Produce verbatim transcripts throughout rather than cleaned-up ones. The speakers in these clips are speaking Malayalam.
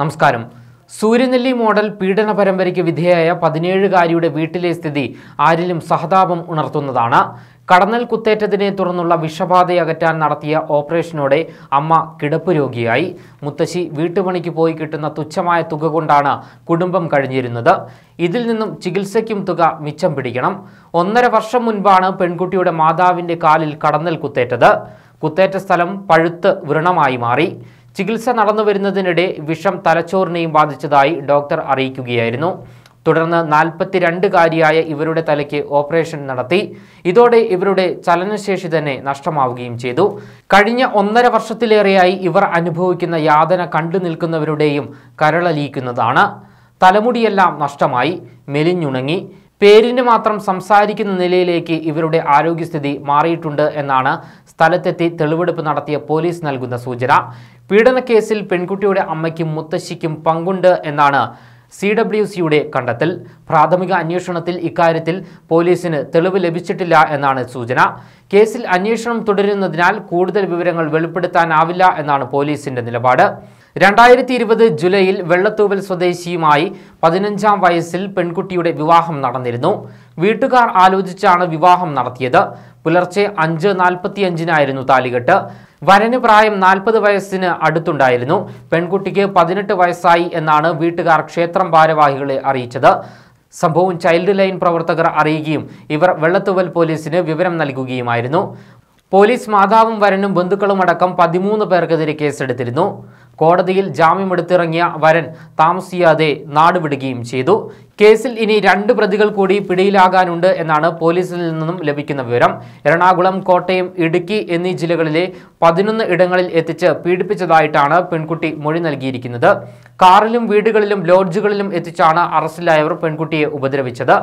നമസ്കാരം. സൂര്യനെല്ലി മോഡൽ പീഡന പരമ്പരയ്ക്ക് വിധേയായ പതിനേഴുകാരിയുടെ വീട്ടിലെ സ്ഥിതി ആരിലും സഹതാപം ഉണർത്തുന്നതാണ്. കടന്നൽ കുത്തേറ്റതിനെ തുടർന്നുള്ള വിഷബാധയകറ്റാൻ നടത്തിയ ഓപ്പറേഷനോടെ അമ്മ കിടപ്പ് രോഗിയായി. മുത്തശ്ശി വീട്ടുപണിക്ക് പോയി കിട്ടുന്ന തുച്ഛമായ തുക കൊണ്ടാണ് കുടുംബം കഴിഞ്ഞിരുന്നത്. ഇതിൽ നിന്നും ചികിത്സയ്ക്കും തുക മിച്ചം പിടിക്കണം. ഒന്നര വർഷം മുൻപാണ് പെൺകുട്ടിയുടെ മാതാവിൻ്റെ കാലിൽ കടന്നൽ കുത്തേറ്റത്. കുത്തേറ്റ സ്ഥലം പഴുത്ത് വ്രണമായി മാറി. ചികിത്സ നടന്നുവരുന്നതിനിടെ വിഷം തലച്ചോറിനെയും ബാധിച്ചതായി ഡോക്ടർ അറിയിക്കുകയായിരുന്നു. തുടർന്ന് നാൽപ്പത്തിരണ്ടുകാരിയായ ഇവരുടെ തലയ്ക്ക് ഓപ്പറേഷൻ നടത്തി. ഇതോടെ ഇവരുടെ ചലനശേഷി തന്നെ നഷ്ടമാവുകയും ചെയ്തു. കഴിഞ്ഞ ഒന്നര വർഷത്തിലേറെയായി ഇവർ അനുഭവിക്കുന്ന യാതന കണ്ടു നിൽക്കുന്നവരുടെയും കരളലിയിക്കുന്നതാണ്. തലമുടിയെല്ലാം നഷ്ടമായി, മെലിഞ്ഞുണങ്ങി, പേരിന് മാത്രം സംസാരിക്കുന്ന നിലയിലേക്ക് ഇവരുടെ ആരോഗ്യസ്ഥിതി മാറിയിട്ടുണ്ട് എന്നാണ് സ്ഥലത്തെത്തി തെളിവെടുപ്പ് നടത്തിയ പോലീസ് നൽകുന്ന സൂചന. പീഡനക്കേസിൽ പെൺകുട്ടിയുടെ അമ്മയ്ക്കും മുത്തശ്ശിക്കും പങ്കുണ്ട് എന്നാണ് സി ഡബ്ല്യു സിയുടെ കണ്ടെത്തൽ. പ്രാഥമിക അന്വേഷണത്തിൽ ഇക്കാര്യത്തിൽ പോലീസിന് തെളിവ് ലഭിച്ചിട്ടില്ല എന്നാണ് സൂചന. കേസിൽ അന്വേഷണം തുടരുന്നതിനാൽ കൂടുതൽ വിവരങ്ങൾ വെളിപ്പെടുത്താനാവില്ല എന്നാണ് പോലീസിന്റെ നിലപാട്. രണ്ടായിരത്തി ഇരുപത് ജൂലൈയിൽ വെള്ളത്തൂവൽ സ്വദേശിയുമായി പതിനഞ്ചാം വയസ്സിൽ പെൺകുട്ടിയുടെ വിവാഹം നടന്നിരുന്നു. വീട്ടുകാർ ആലോചിച്ചാണ് വിവാഹം നടത്തിയത്. പുലർച്ചെ അഞ്ച് നാൽപ്പത്തിയഞ്ചിനായിരുന്നു താലികെട്ട്. വരന് പ്രായം നാൽപ്പത് വയസ്സിന് അടുത്തുണ്ടായിരുന്നു. പെൺകുട്ടിക്ക് പതിനെട്ട് വയസ്സായി എന്നാണ് വീട്ടുകാർ ക്ഷേത്രം ഭാരവാഹികളെ അറിയിച്ചത്. സംഭവം ചൈൽഡ് ലൈൻ പ്രവർത്തകർ അറിയുകയും ഇവർ വെള്ളത്തൂവൽ പോലീസിന് വിവരം നൽകുകയുമായിരുന്നു. പോലീസ് മാതാവും വരനും ബന്ധുക്കളുമടക്കം പതിമൂന്ന് പേർക്കെതിരെ കേസെടുത്തിരുന്നു. കോടതിയിൽ ജാമ്യമെടുത്തിറങ്ങിയ വരൻ താമസിയാതെ നാടുവിടുകയും ചെയ്തു. കേസിൽ ഇനി രണ്ട് പ്രതികൾ കൂടി പിടിയിലാകാനുണ്ട് എന്നാണ് പോലീസിൽ നിന്നും ലഭിക്കുന്ന വിവരം. എറണാകുളം, കോട്ടയം, ഇടുക്കി എന്നീ ജില്ലകളിലെ പതിനൊന്ന് ഇടങ്ങളിൽ എത്തിച്ച് പീഡിപ്പിച്ചതായിട്ടാണ് പെൺകുട്ടി മൊഴി നൽകിയിരിക്കുന്നത്. കാറിലും വീടുകളിലും ലോഡ്ജുകളിലും എത്തിച്ചാണ് അറസ്റ്റിലായവർ പെൺകുട്ടിയെ ഉപദ്രവിച്ചത്.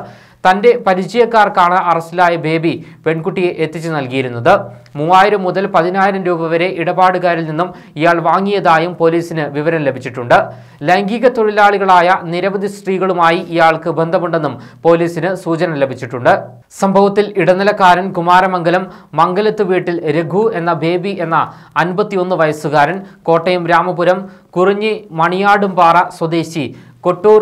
തൻ്റെ പരിചയക്കാർക്കാണ് അറസ്റ്റിലായ ബേബി പെൺകുട്ടിയെ എത്തിച്ചു നൽകിയിരുന്നത്. മൂവായിരം മുതൽ പതിനായിരം രൂപ വരെ ഇടപാടുകാരിൽ നിന്നും ഇയാൾ വാങ്ങിയതായും പോലീസിന് വിവരം ലഭിച്ചിട്ടുണ്ട്. ലൈംഗിക തൊഴിലാളികളായ നിരവധി സ്ത്രീകളുമായി ഇയാൾക്ക് ബന്ധമുണ്ടെന്നും പോലീസിന് സൂചന ലഭിച്ചിട്ടുണ്ട്. സംഭവത്തിൽ ഇടനിലക്കാരൻ കുമാരമംഗലം മംഗലത്ത് വീട്ടിൽ രഘു എന്ന ബേബി എന്ന അൻപത്തിയൊന്ന് വയസ്സുകാരൻ, കോട്ടയം രാമപുരം കുറിഞ്ഞി മണിയാടുംപാറ സ്വദേശി കൊട്ടൂർ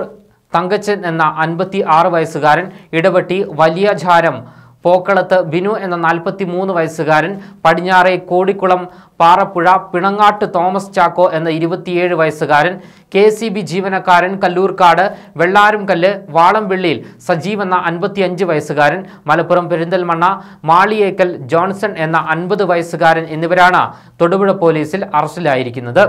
തങ്കച്ചൻ എന്ന അൻപത്തി ആറ് വയസ്സുകാരൻ, ഇടവെട്ടി വലിയചാരം പോക്കളത്ത് ബിനു എന്ന നാൽപ്പത്തി മൂന്ന് വയസ്സുകാരൻ, പടിഞ്ഞാറെ കോടിക്കുളം പാറപ്പുഴ പിണങ്ങാട്ട് തോമസ് ചാക്കോ എന്ന ഇരുപത്തിയേഴ് വയസ്സുകാരൻ, കെ സി ബി ജീവനക്കാരൻ കല്ലൂർക്കാട് വെള്ളാരുംകല്ല് വാളംവെള്ളിയിൽ സജീവ് എന്ന അൻപത്തിയഞ്ച് വയസ്സുകാരൻ, മലപ്പുറം പെരിന്തൽമണ്ണ മാളിയേക്കൽ ജോൺസൺ എന്ന അൻപത് വയസ്സുകാരൻ എന്നിവരാണ് തൊടുപുഴ പോലീസിൽ അറസ്റ്റിലായിരിക്കുന്നത്.